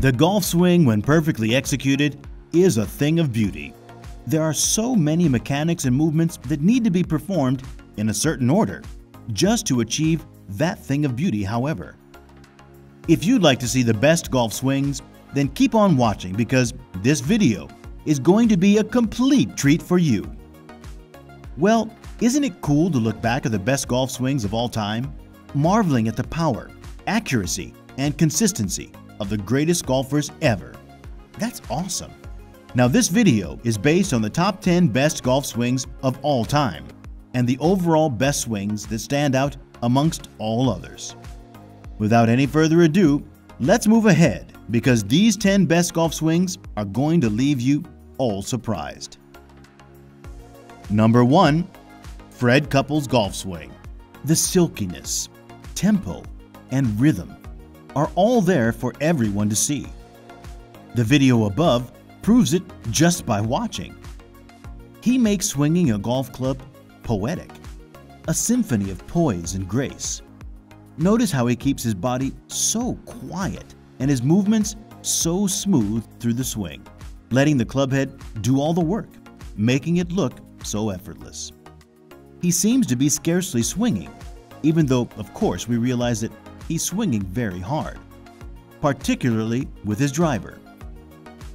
The golf swing, when perfectly executed, is a thing of beauty. There are so many mechanics and movements that need to be performed in a certain order, just to achieve that thing of beauty, however. If you'd like to see the best golf swings, then keep on watching, because this video is going to be a complete treat for you. Well, isn't it cool to look back at the best golf swings of all time, marveling at the power, accuracy, and consistency of the greatest golfers ever? That's awesome. Now, this video is based on the top 10 best golf swings of all time and the overall best swings that stand out amongst all others. Without any further ado, let's move ahead, because these 10 best golf swings are going to leave you all surprised. Number 1. Fred Couples golf swing. The silkiness, tempo, and rhythm are all there for everyone to see. The video above proves it just by watching. He makes swinging a golf club poetic, a symphony of poise and grace. Notice how he keeps his body so quiet and his movements so smooth through the swing, letting the clubhead do all the work, making it look so effortless. He seems to be scarcely swinging, even though, of course, we realize that he's swinging very hard, particularly with his driver.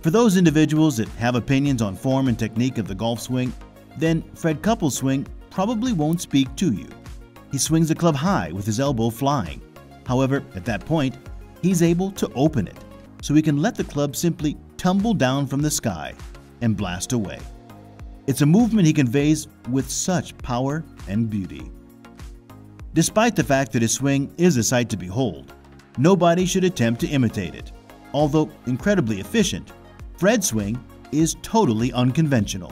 For those individuals that have opinions on form and technique of the golf swing, then Fred Couples' swing probably won't speak to you. He swings the club high with his elbow flying. However, at that point, he's able to open it, so he can let the club simply tumble down from the sky and blast away. It's a movement he conveys with such power and beauty. Despite the fact that his swing is a sight to behold, nobody should attempt to imitate it. Although incredibly efficient, Fred's swing is totally unconventional.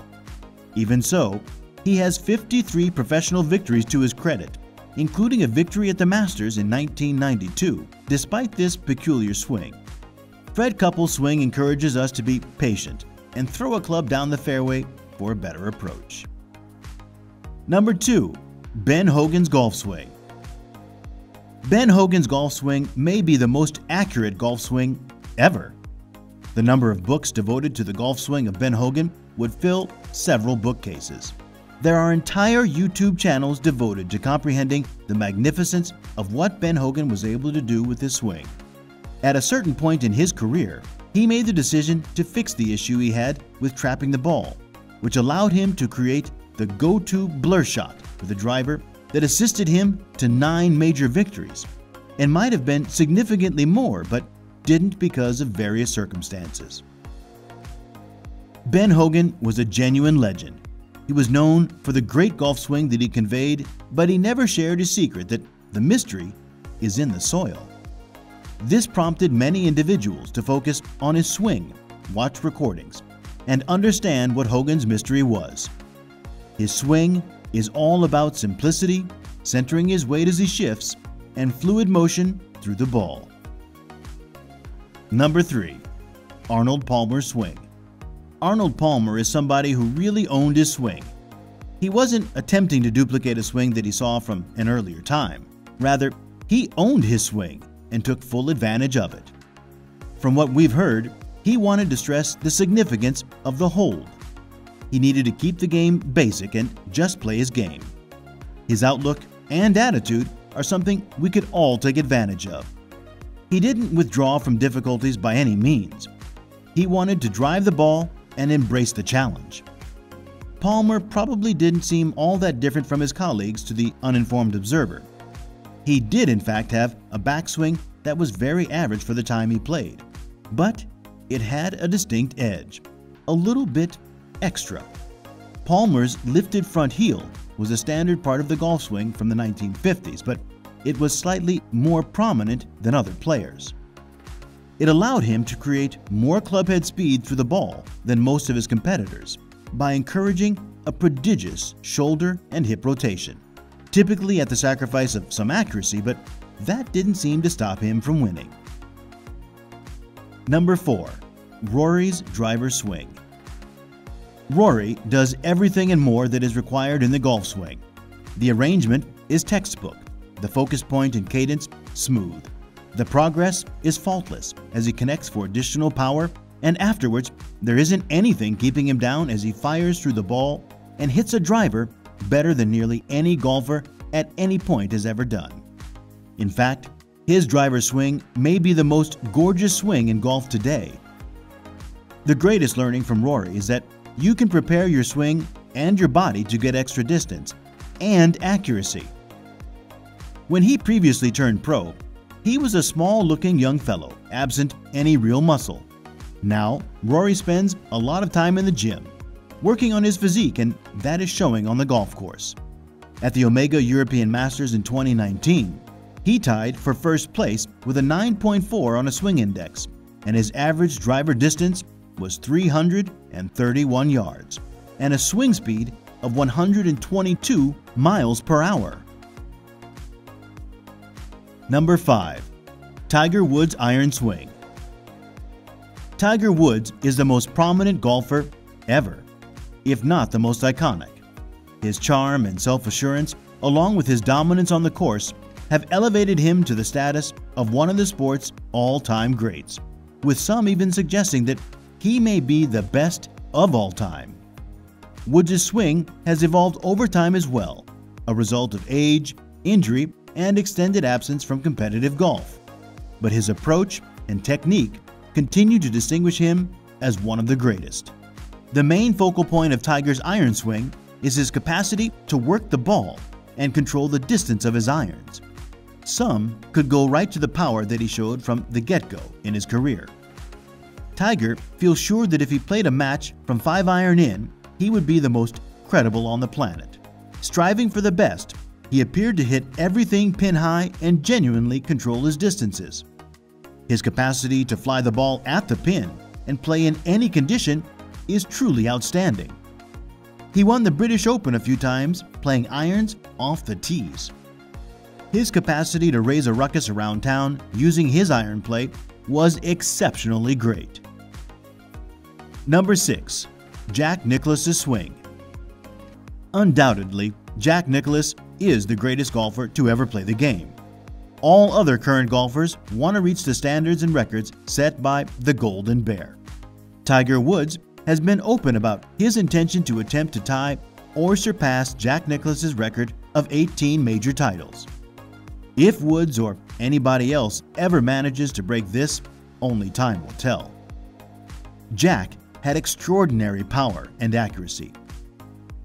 Even so, he has 53 professional victories to his credit, including a victory at the Masters in 1992, despite this peculiar swing. Fred Couples' swing encourages us to be patient and throw a club down the fairway for a better approach. Number 2. Ben Hogan's golf swing. Ben Hogan's golf swing may be the most accurate golf swing ever. The number of books devoted to the golf swing of Ben Hogan would fill several bookcases. There are entire YouTube channels devoted to comprehending the magnificence of what Ben Hogan was able to do with his swing. At a certain point in his career, he made the decision to fix the issue he had with trapping the ball, which allowed him to create the go-to blur shot with a driver that assisted him to 9 major victories, and might have been significantly more, but didn't because of various circumstances. Ben Hogan was a genuine legend. He was known for the great golf swing that he conveyed, but he never shared his secret that the mystery is in the soil. This prompted many individuals to focus on his swing, watch recordings, and understand what Hogan's mystery was. His swing is all about simplicity, centering his weight as he shifts, and fluid motion through the ball. Number 3. Arnold Palmer's swing. Arnold Palmer is somebody who really owned his swing. He wasn't attempting to duplicate a swing that he saw from an earlier time. Rather, he owned his swing and took full advantage of it. From what we've heard, he wanted to stress the significance of the hold. He needed to keep the game basic and just play his game. His outlook and attitude are something we could all take advantage of. He didn't withdraw from difficulties by any means. He wanted to drive the ball and embrace the challenge. Palmer probably didn't seem all that different from his colleagues to the uninformed observer. He did, in fact, have a backswing that was very average for the time he played, but it had a distinct edge, a little bit extra. Palmer's lifted front heel was a standard part of the golf swing from the 1950s, but it was slightly more prominent than other players. It allowed him to create more clubhead speed through the ball than most of his competitors by encouraging a prodigious shoulder and hip rotation, typically at the sacrifice of some accuracy, but that didn't seem to stop him from winning. Number 4. Rory's driver swing. Rory does everything and more that is required in the golf swing. The arrangement is textbook, the focus point and cadence smooth, The progress is faultless as he connects for additional power, and afterwards, there isn't anything keeping him down as he fires through the ball and hits a driver better than nearly any golfer at any point has ever done. In fact, his driver swing may be the most gorgeous swing in golf today. The greatest learning from Rory is that you can prepare your swing and your body to get extra distance and accuracy. When he previously turned pro, he was a small-looking young fellow, absent any real muscle. Now, Rory spends a lot of time in the gym, working on his physique, and that is showing on the golf course. At the Omega European Masters in 2019, he tied for first place with a 9.4 on a swing index, and his average driver distance was 331 yards and a swing speed of 122 miles per hour. Number 5. Tiger Woods' iron swing. Tiger Woods is the most prominent golfer ever, if not the most iconic. His charm and self-assurance, along with his dominance on the course, have elevated him to the status of one of the sport's all-time greats, with some even suggesting that he may be the best of all time. Woods' swing has evolved over time as well, a result of age, injury, and extended absence from competitive golf. But his approach and technique continue to distinguish him as one of the greatest. The main focal point of Tiger's iron swing is his capacity to work the ball and control the distance of his irons. Some could go right to the power that he showed from the get-go in his career. Tiger feels sure that if he played a match from 5-iron in, he would be the most credible on the planet. Striving for the best, he appeared to hit everything pin-high and genuinely control his distances. His capacity to fly the ball at the pin and play in any condition is truly outstanding. He won the British Open a few times playing irons off the tees. His capacity to raise a ruckus around town using his iron play was exceptionally great. Number 6. Jack Nicklaus's swing. Undoubtedly, Jack Nicklaus is the greatest golfer to ever play the game. All other current golfers want to reach the standards and records set by the Golden Bear. Tiger Woods has been open about his intention to attempt to tie or surpass Jack Nicklaus's record of 18 major titles. If Woods or anybody else ever manages to break this, only time will tell. Jack had extraordinary power and accuracy.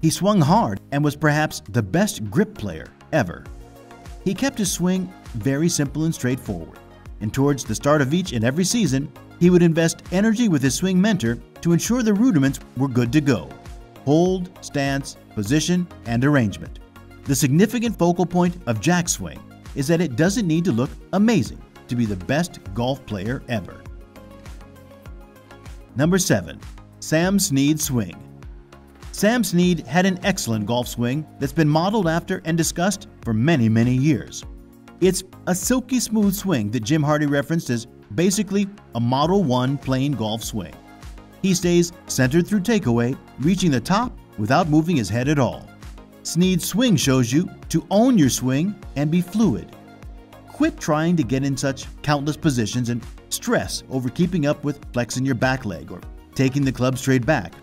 He swung hard and was perhaps the best grip player ever. He kept his swing very simple and straightforward, and towards the start of each and every season, he would invest energy with his swing mentor to ensure the rudiments were good to go: hold, stance, position, and arrangement. The significant focal point of Jack's swing is that it doesn't need to look amazing to be the best golf player ever. Number 7. Sam Snead's swing. Sam Snead had an excellent golf swing that's been modeled after and discussed for many, many years. It's a silky smooth swing that Jim Hardy referenced as basically a Model 1 plain golf swing. He stays centered through takeaway, reaching the top without moving his head at all. Snead's swing shows you to own your swing and be fluid. Quit trying to get in such countless positions and stress over keeping up with flexing your back leg or taking the club straight back.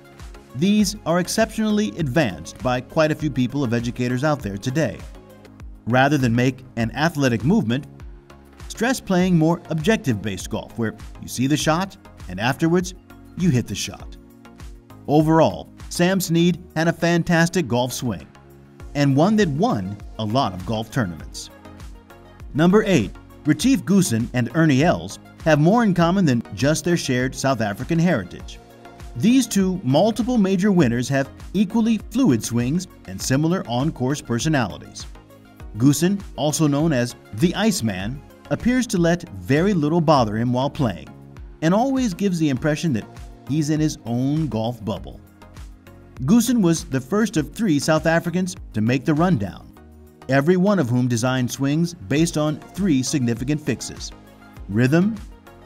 These are exceptionally advanced by quite a few people of educators out there today. Rather than make an athletic movement, stress playing more objective-based golf where you see the shot and afterwards you hit the shot. Overall, Sam Snead had a fantastic golf swing and one that won a lot of golf tournaments. Number 8. Retief Goosen and Ernie Els have more in common than just their shared South African heritage. These two multiple major winners have equally fluid swings and similar on-course personalities. Goosen, also known as the Iceman, appears to let very little bother him while playing, and always gives the impression that he's in his own golf bubble. Goosen was the first of 3 South Africans to make the rundown, every one of whom designed swings based on 3 significant fixes: rhythm,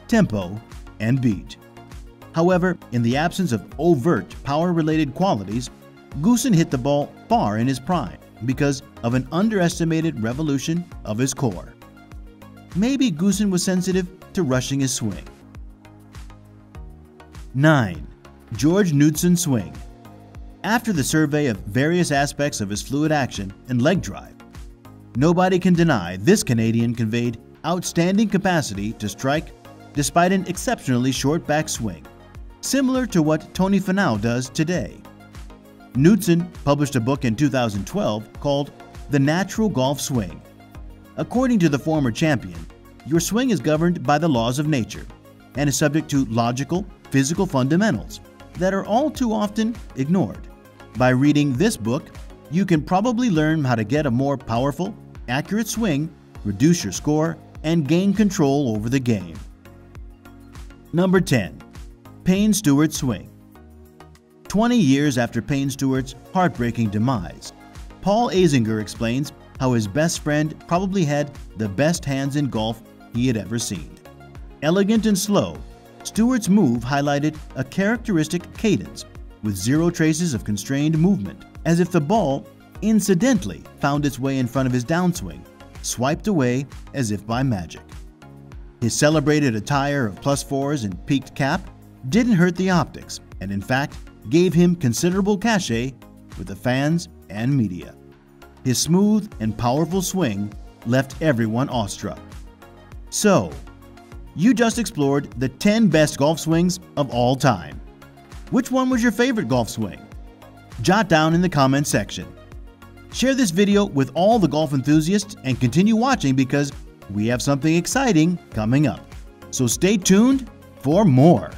tempo, and beat. However, in the absence of overt power-related qualities, Goosen hit the ball far in his prime because of an underestimated revolution of his core. maybe Goosen was sensitive to rushing his swing. 9. George Knudsen's swing. After the survey of various aspects of his fluid action and leg drive, nobody can deny this Canadian conveyed outstanding capacity to strike despite an exceptionally short backswing, similar to what Tony Finau does today. Knudsen published a book in 2012 called The Natural Golf Swing. According to the former champion, your swing is governed by the laws of nature and is subject to logical, physical fundamentals that are all too often ignored. By reading this book, you can probably learn how to get a more powerful, accurate swing, reduce your score, and gain control over the game. Number 10. Payne Stewart's swing. 20 years after Payne Stewart's heartbreaking demise, Paul Azinger explains how his best friend probably had the best hands in golf he had ever seen. Elegant and slow, Stewart's move highlighted a characteristic cadence with zero traces of constrained movement, as if the ball incidentally found its way in front of his downswing, swiped away as if by magic. His celebrated attire of +4s and peaked cap didn't hurt the optics, and in fact gave him considerable cachet with the fans and media. His smooth and powerful swing left everyone awestruck. So, you just explored the 10 best golf swings of all time. Which one was your favorite golf swing? Jot down in the comments section. Share this video with all the golf enthusiasts and continue watching because we have something exciting coming up. So stay tuned for more.